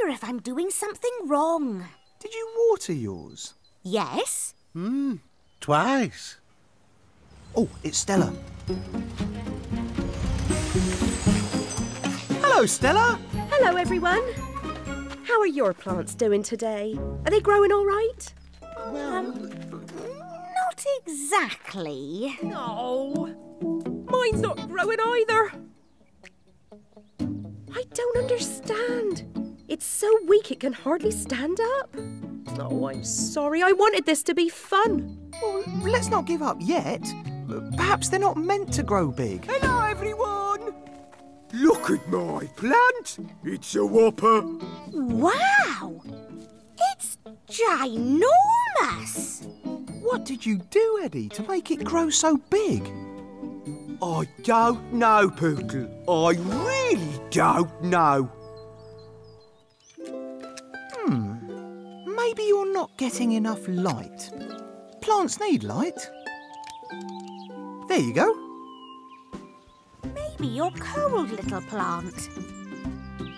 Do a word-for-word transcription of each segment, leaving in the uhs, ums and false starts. wonder if I'm doing something wrong. Did you water yours? Yes. Hmm, twice. Oh, it's Stella. Hello, Stella. Hello, everyone. How are your plants doing today? Are they growing all right? Well, um, not exactly. No. Mine's not growing either. I don't understand. It's so weak it can hardly stand up. Oh, I'm sorry. I wanted this to be fun. Well, let's not give up yet. Perhaps they're not meant to grow big. Hello, everyone. Look at my plant. It's a whopper. Wow. It's ginormous. What did you do, Eddie, to make it grow so big? I don't know, Pootle. I really don't know. Hmm. Maybe you're not getting enough light. Plants need light. There you go. Maybe you're cold, little plant.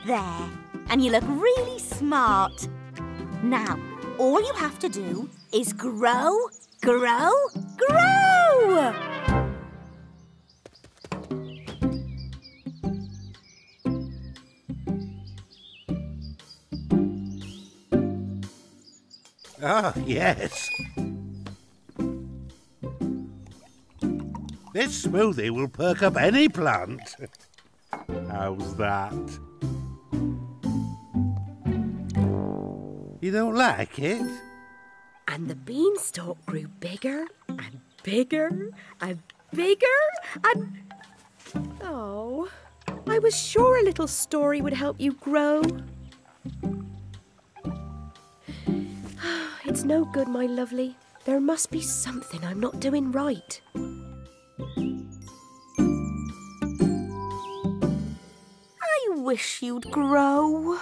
There. And you look really smart. Now, all you have to do is grow, grow, grow! Ah, yes. This smoothie will perk up any plant. How's that? You don't like it? And the beanstalk grew bigger and bigger and bigger and... Oh, I was sure a little story would help you grow. It's no good, my lovely. There must be something I'm not doing right. I wish you'd grow.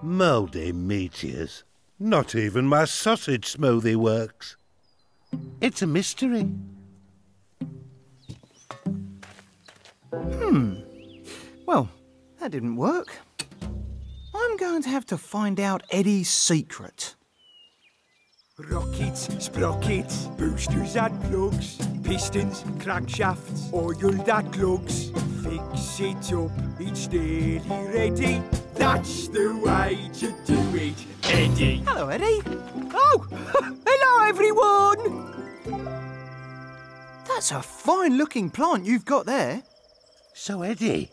Mouldy meteors. Not even my sausage smoothie works. It's a mystery. Hmm. Well... that didn't work. I'm going to have to find out Eddie's secret. Rockets, sprockets, boosters and plugs, pistons, crankshafts, oil that clogs. Fix it up, it's nearly ready. That's the way to do it, Eddie. Hello, Eddie. Oh, hello, everyone. That's a fine-looking plant you've got there. So, Eddie...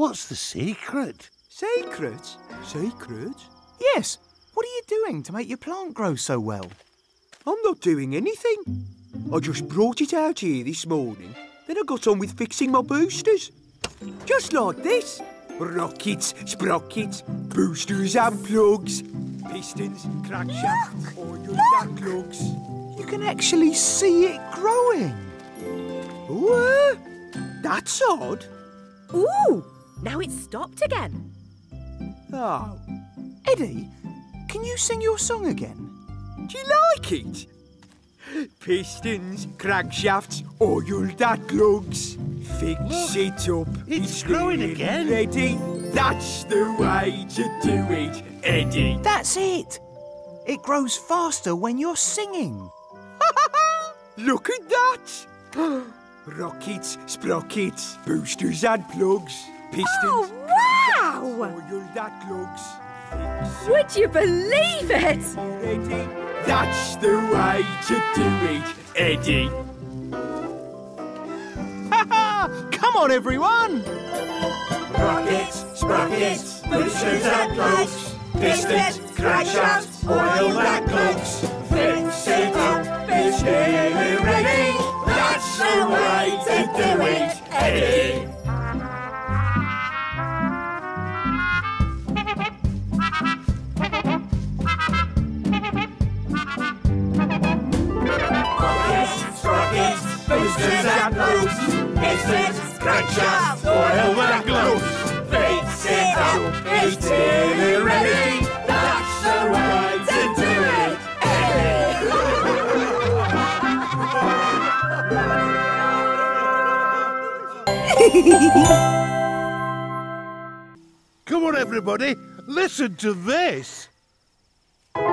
what's the secret? Secret? Secret? Yes. What are you doing to make your plant grow so well? I'm not doing anything. I just brought it out here this morning. Then I got on with fixing my boosters. Just like this. Rockets, sprockets, boosters and plugs. Pistons, crankshafts, oil and plugs. You can actually see it growing. Ooh, that's odd. Ooh! Now it's stopped again. Oh. Eddie, can you sing your song again? Do you like it? Pistons, crankshafts, oil that glugs. Fix Look, it up. It's, it's growing again. Eddie, that's the way to do it, Eddie. That's it. It grows faster when you're singing. Look at that. Rockets, sprockets, boosters and plugs, pistons... Oh, wow! Would you believe it? That's the way to do it, Eddie. Ha-ha! Come on, everyone! Rockets, sprockets, boosters and plugs, pistons, crankshafts, oil and plugs. Fix it up, it's nearly ready. That's the way to do it, Eddie! Rockets, sprockets, boosters and plugs, pistons, crankshafts, oil and gloves. Fix it up, it's nearly ready. That's the way to do it, Eddie! Come on, everybody, listen to this. Yay!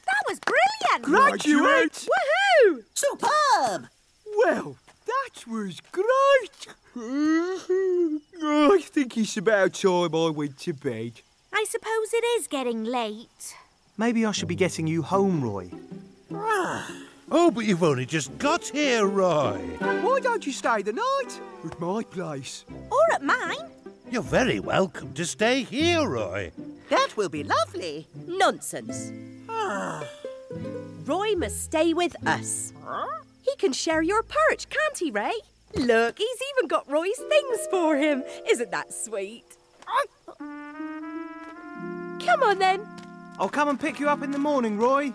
That was brilliant! Graduate! Woohoo! Superb! Well, that was great! I think it's about time I went to bed. I suppose it is getting late. Maybe I should be getting you home, Roy. Oh, but you've only just got here, Roy. Why don't you stay the night at my place? Or at mine. You're very welcome to stay here, Roy. That will be lovely. Nonsense. Roy must stay with us. He can share your perch, can't he, Ray? Look, he's even got Roy's things for him. Isn't that sweet? Come on, then. I'll come and pick you up in the morning, Roy.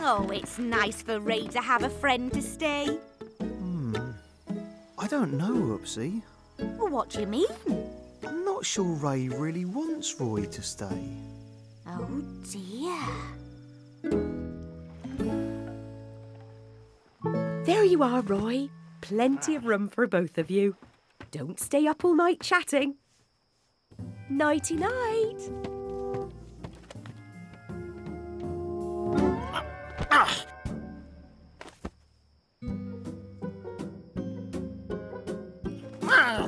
Oh, it's nice for Ray to have a friend to stay. Hmm. I don't know, Oopsy. Well, what do you mean? I'm not sure Ray really wants Roy to stay. Oh, dear. There you are, Roy. Plenty of room for both of you. Don't stay up all night chatting. Nighty-night. Uh, uh. Uh.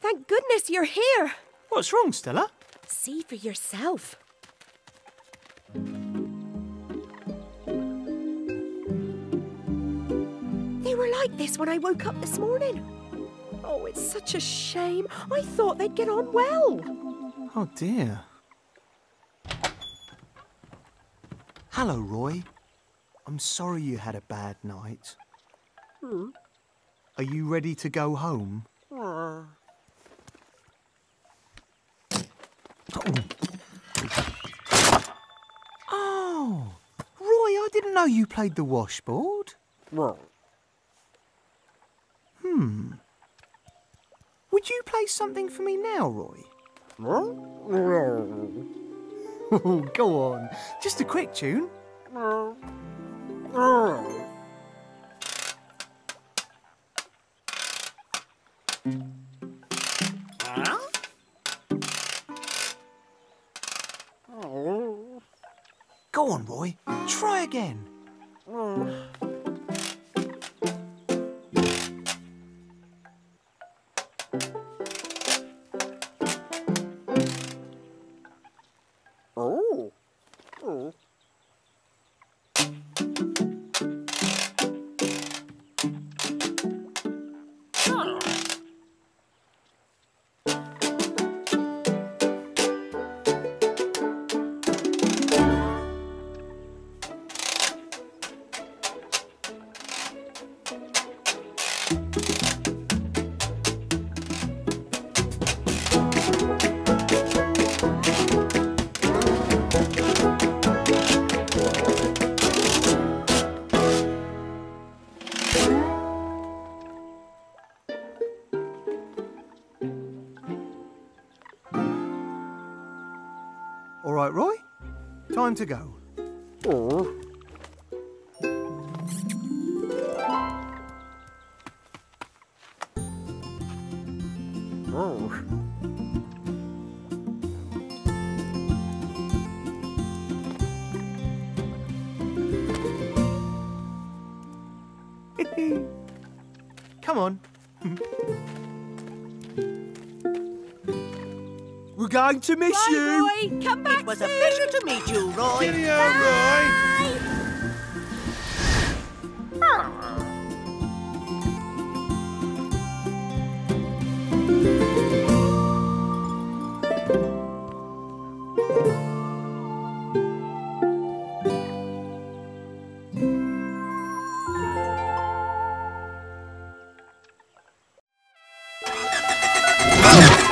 Thank goodness you're here. What's wrong, Stella? See for yourself. They were like this when I woke up this morning. Oh, it's such a shame. I thought they'd get on well. Oh, dear. Hello, Roy. I'm sorry you had a bad night. Hmm? Are you ready to go home? Oh. Oh, Roy, I didn't know you played the washboard. Well. Hmm. Would you play something for me now, Roy? Oh, go on. Just a quick tune. Huh? Go on, Roy. Try again. Mm. Oh. Oh. All right, Roy, time to go. Oh. Oh. Come on. We're going to miss Bye, you. Roy. Come back. It was soon. A pleasure to meet you, Roy. See you, Roy. Ah. Go!